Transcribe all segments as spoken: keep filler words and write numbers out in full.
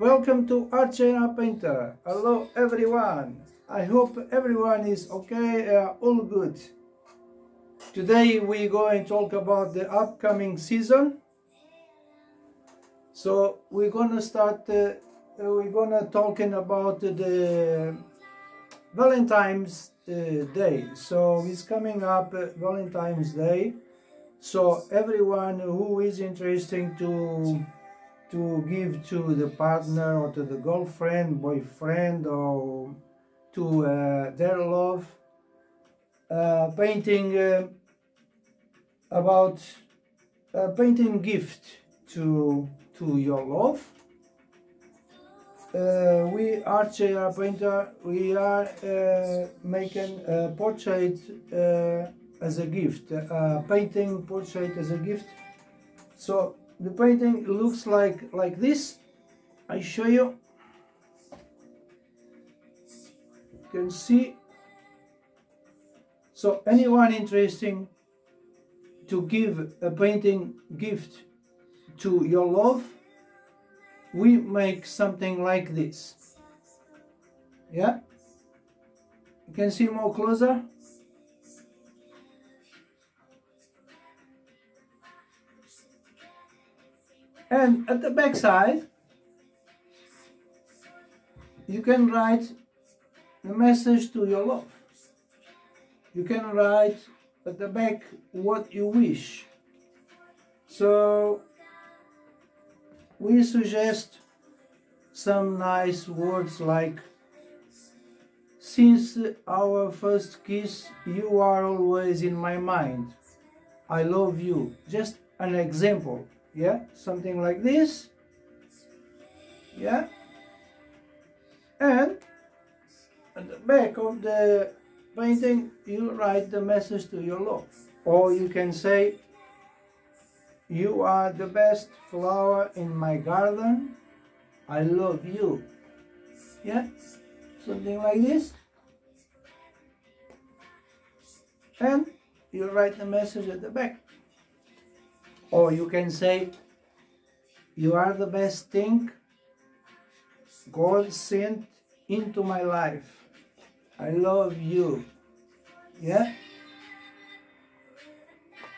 Welcome to Archera Painter. Hello everyone. I hope everyone is okay, uh, all good. Today we're going to talk about the upcoming season. So we're gonna start. Uh, we're gonna talking about the Valentine's uh, Day. So it's coming up uh, Valentine's Day. So everyone who is interested to to give to the partner or to the girlfriend, boyfriend, or to uh, their love, uh, painting uh, about uh, painting gift to to your love. Uh, we Archera Painter, we are uh, making a portrait uh, as a gift, uh, painting portrait as a gift. So the painting looks like like this. I show you. You can see. So anyone interesting to give a painting gift to your love, we make something like this. Yeah, you can see more closer. And at the back side, you can write the message to your love. You can write at the back what you wish. So we suggest some nice words like, since our first kiss, you are always in my mind. I love you. Just an example. Yeah, something like this. Yeah, and at the back of the painting you write the message to your love, or you can say, you are the best flower in my garden, I love you. Yeah, something like this, and you write the message at the back. Or you can say, you are the best thing God sent into my life. I love you. Yeah?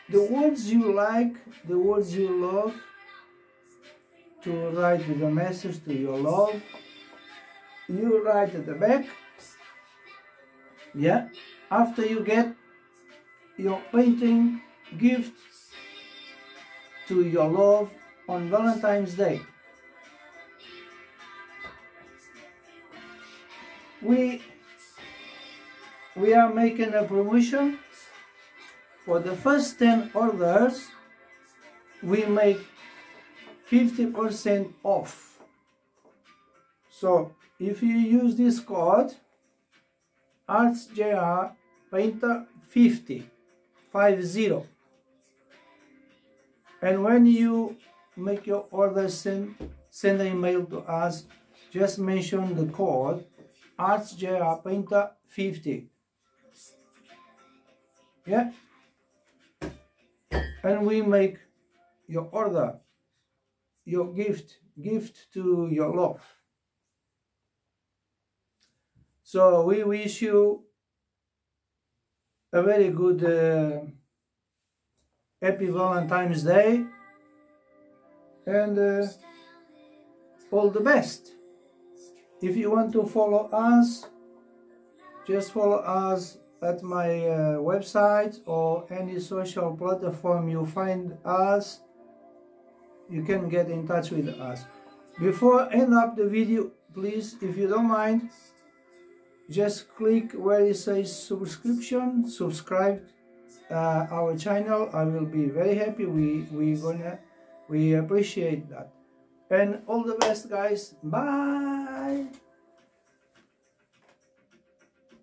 The words you like, the words you love, to write the message to your love, you write at the back. Yeah? After you get your painting gift to your love on Valentine's Day. We we are making a promotion. For the first ten orders we make fifty percent off. So if you use this code Archera Painter fifty, five zero, and when you make your order, send, send an email to us. Just mention the code Archera Painter fifty. Yeah? And we make your order, your gift, gift to your love. So we wish you a very good uh, Happy Valentine's Day, and uh, all the best. If you want to follow us, just follow us at my uh, website or any social platform you find us. You can get in touch with us. Before I end up the video, please, if you don't mind, just click where it says subscription, subscribe. Uh, our channel, I will be very happy. We we gonna we appreciate that, and all the best guys. Bye.